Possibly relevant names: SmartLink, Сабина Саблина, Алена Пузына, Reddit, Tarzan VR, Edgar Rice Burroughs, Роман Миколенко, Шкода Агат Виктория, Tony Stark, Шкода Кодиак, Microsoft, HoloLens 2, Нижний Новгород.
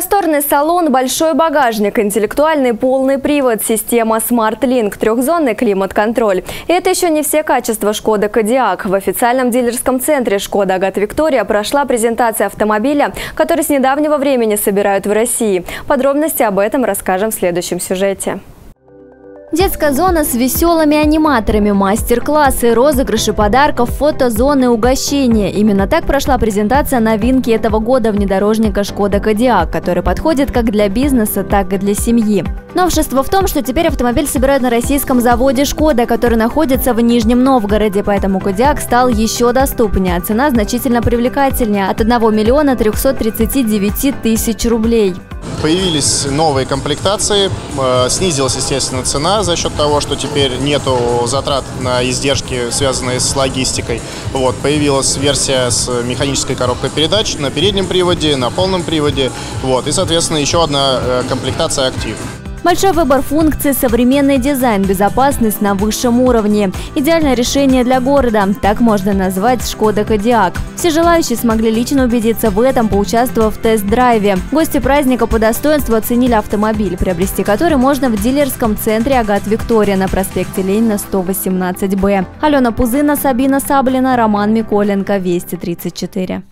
Просторный салон, большой багажник, интеллектуальный полный привод, система SmartLink, трехзонный климат-контроль. И это еще не все качества Шкода Кодиак. В официальном дилерском центре Шкода Агат Виктория прошла презентация автомобиля, который с недавнего времени собирают в России. Подробности об этом расскажем в следующем сюжете. Детская зона с веселыми аниматорами, мастер-классы, розыгрыши подарков, фотозоны, угощения. Именно так прошла презентация новинки этого года внедорожника Шкода Кодиак, который подходит как для бизнеса, так и для семьи. Новшество в том, что теперь автомобиль собирают на российском заводе Шкода, который находится в Нижнем Новгороде, поэтому Кодиак стал еще доступнее, а цена значительно привлекательнее – от 1 миллиона 339 тысяч рублей. Появились новые комплектации, снизилась, естественно, цена за счет того, что теперь нету затрат на издержки, связанные с логистикой. Вот, появилась версия с механической коробкой передач на переднем приводе, на полном приводе. Вот, и, соответственно, еще одна комплектация «Актив». Большой выбор функций, современный дизайн, безопасность на высшем уровне. Идеальное решение для города. Так можно назвать Шкода Кодиак. Все желающие смогли лично убедиться в этом, поучаствовав в тест-драйве. Гости праздника по достоинству оценили автомобиль, приобрести который можно в дилерском центре Агат Виктория на проспекте Ленина 118-Б. Алена Пузына, Сабина Саблина, Роман Миколенко, Вести 34.